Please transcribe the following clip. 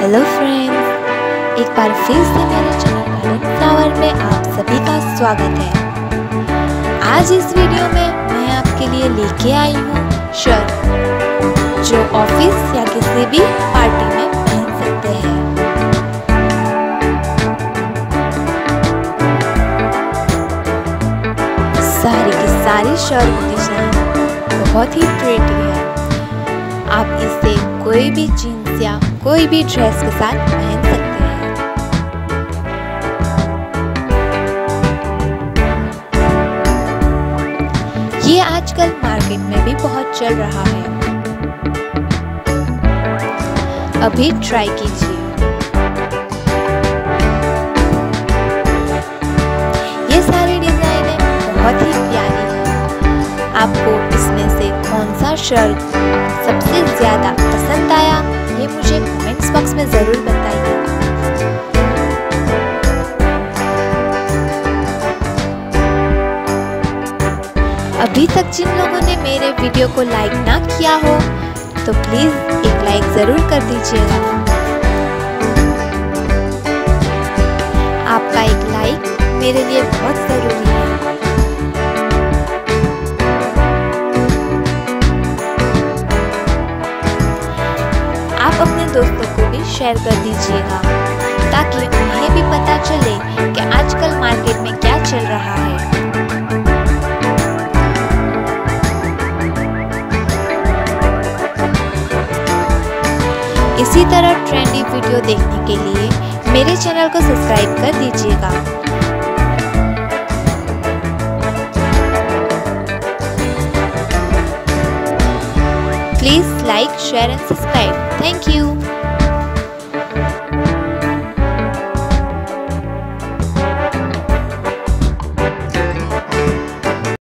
Hello friends, एक बार फिर से मेरे चैनल गार्डन फ्लावर में आप सभी का स्वागत है। आज इस वीडियो में मैं आपके लिए लेके आई हूँ शर्ट, जो ऑफिस या किसी भी पार्टी में पहन सकते हैं। सारी की सारी शर्ट डिजाइन बहुत ही प्रिटी है। आप इसे कोई भी जीन्स या कोई भी ड्रेस के साथ पहन सकते हैं। ये आजकल मार्केट में भी बहुत चल रहा है, अभी ट्राई कीजिए। ये सारी डिजाइनें बहुत ही प्यारी हैं। आपको इसमें से कौन सा शर्ट सबसे ज्यादा पसंद आया, ये मुझे कमेंट्स बॉक्स में जरूर बताइए। अभी तक जिन लोगों ने मेरे वीडियो को लाइक ना किया हो तो प्लीज एक लाइक जरूर कर दीजिएगा। आपका एक लाइक मेरे लिए बहुत जरूरी है। अपने दोस्तों को भी शेयर कर दीजिएगा ताकि उन्हें भी पता चले कि आजकल मार्केट में क्या चल रहा है। इसी तरह ट्रेंडी वीडियो देखने के लिए मेरे चैनल को सब्सक्राइब कर दीजिएगा। Please like, share and subscribe. Thank you.